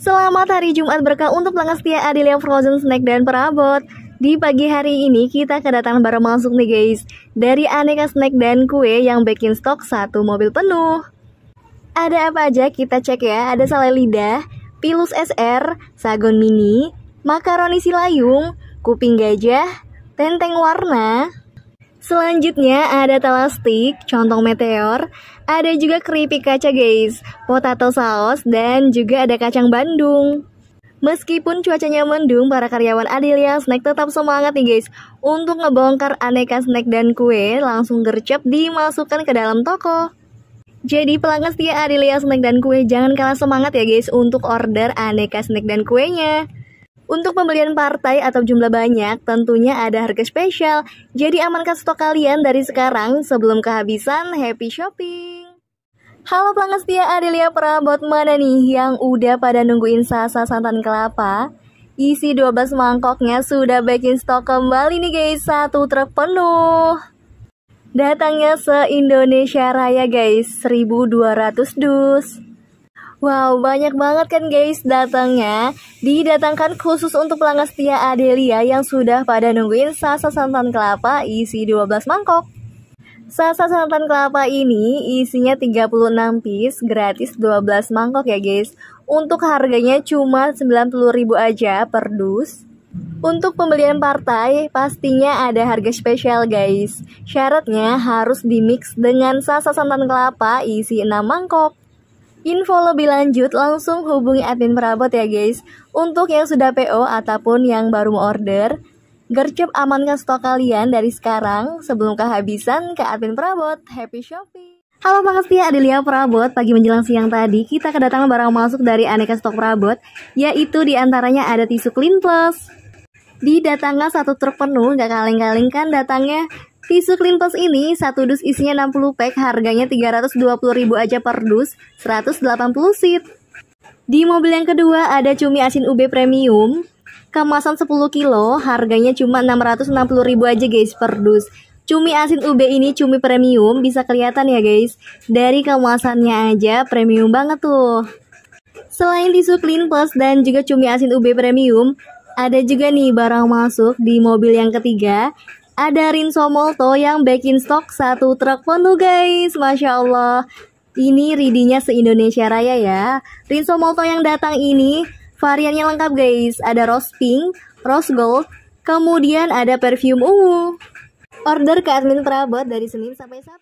Selamat hari Jumat berkah untuk pelanggan setia Adelia Frozen Snack dan perabot. Di pagi hari ini kita kedatangan barang masuk nih guys, dari aneka snack dan kue yang baking stok satu mobil penuh. Ada apa aja kita cek ya. Ada selai lidah, pilus SR, sagon mini, makaroni silayung, kuping gajah, tenteng warna. Selanjutnya ada talastik, contong meteor, ada juga keripik kaca guys, potato saus, dan juga ada kacang Bandung. Meskipun cuacanya mendung, para karyawan Adelia Snack tetap semangat nih guys untuk ngebongkar aneka snack dan kue langsung gercep dimasukkan ke dalam toko. Jadi pelanggan setia Adelia Snack dan Kue jangan kalah semangat ya guys untuk order aneka snack dan kuenya. Untuk pembelian partai atau jumlah banyak tentunya ada harga spesial. Jadi amankan stok kalian dari sekarang sebelum kehabisan. Happy shopping. Halo pelanggan setia Adelia Perabot, mana nih yang udah pada nungguin Sasa santan kelapa? Isi 12 mangkoknya sudah baking stok kembali nih guys, satu truk penuh. Datangnya se-Indonesia Raya guys, 1200 dus. Wow, banyak banget kan guys datangnya. Didatangkan khusus untuk pelanggan setia Adelia yang sudah pada nungguin Sasa santan kelapa isi 12 mangkok. Sasa santan kelapa ini isinya 36 piece, gratis 12 mangkok ya guys. Untuk harganya cuma 90.000 aja per dus. Untuk pembelian partai pastinya ada harga spesial guys. Syaratnya harus dimix dengan Sasa santan kelapa isi 6 mangkok. Info lebih lanjut langsung hubungi admin perabot ya guys. Untuk yang sudah PO ataupun yang baru mau order, gercep amankan stok kalian dari sekarang sebelum kehabisan ke admin perabot. Happy shopping. Halo pelanggan setia Adelia Perabot, pagi menjelang siang tadi kita kedatangan barang masuk dari aneka stok perabot, yaitu diantaranya ada tisu Clean Plus. Didatangkan satu truk penuh, gak kaleng-kaleng kan datangnya. Tisu Clean Plus ini, satu dus isinya 60 pack, harganya 320.000 aja per dus, 180 seat. Di mobil yang kedua ada cumi asin ube premium, kemasan 10 kilo, harganya cuma 660.000 aja guys per dus. Cumi asin ube ini cumi premium, bisa kelihatan ya guys, dari kemasannya aja premium banget tuh. Selain tisu Clean Plus dan juga cumi asin ube premium, ada juga nih barang masuk di mobil yang ketiga. Ada Rinso Molto yang baking stok satu truk penuh guys, Masya Allah. Ini ridinya se-Indonesia Raya ya. Rinso Molto yang datang ini variannya lengkap guys. Ada rose pink, rose gold, kemudian ada perfume ungu. Order ke admin perabot dari Senin sampai Sabtu.